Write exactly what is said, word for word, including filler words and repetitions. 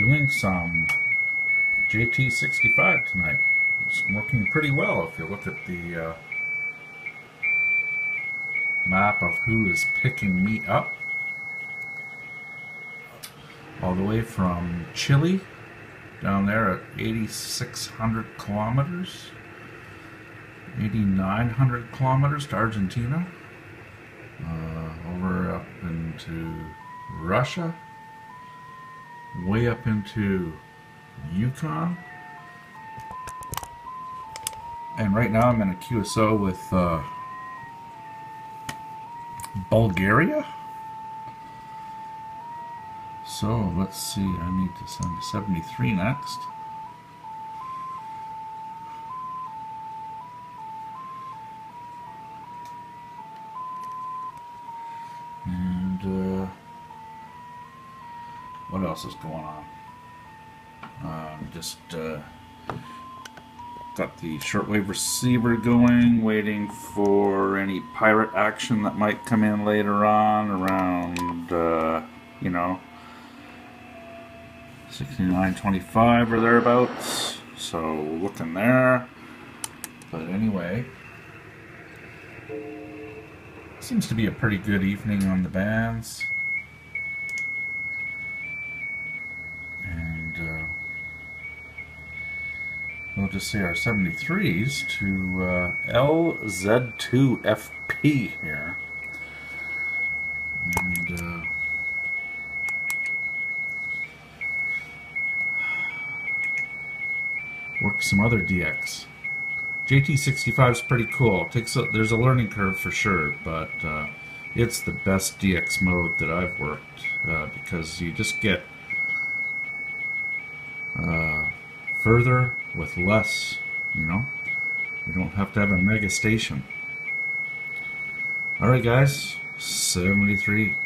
doing some J T sixty-five tonight. It's working pretty well if you look at the uh, map of who is picking me up. All the way from Chile, down there at eighty-six hundred kilometers, eighty-nine hundred kilometers to Argentina, uh, over up into Russia, way up into Yukon, and right now I'm in a Q S O with uh, Bulgaria. So let's see, I need to send to seventy-three next. And uh, what else is going on? Uh, just uh, got the shortwave receiver going, waiting for any pirate action that might come in later on around, uh, you know, sixty-nine twenty-five or thereabouts, so looking there. But anyway, seems to be a pretty good evening on the bands, and uh, we'll just see our seventy-threes to uh, L Z two F P here, and uh, work some other D X. J T sixty-five is pretty cool. It takes a, there's a learning curve for sure, but uh, it's the best D X mode that I've worked uh, because you just get uh, further with less, you know? You don't have to have a mega station. Alright guys, seventy-three.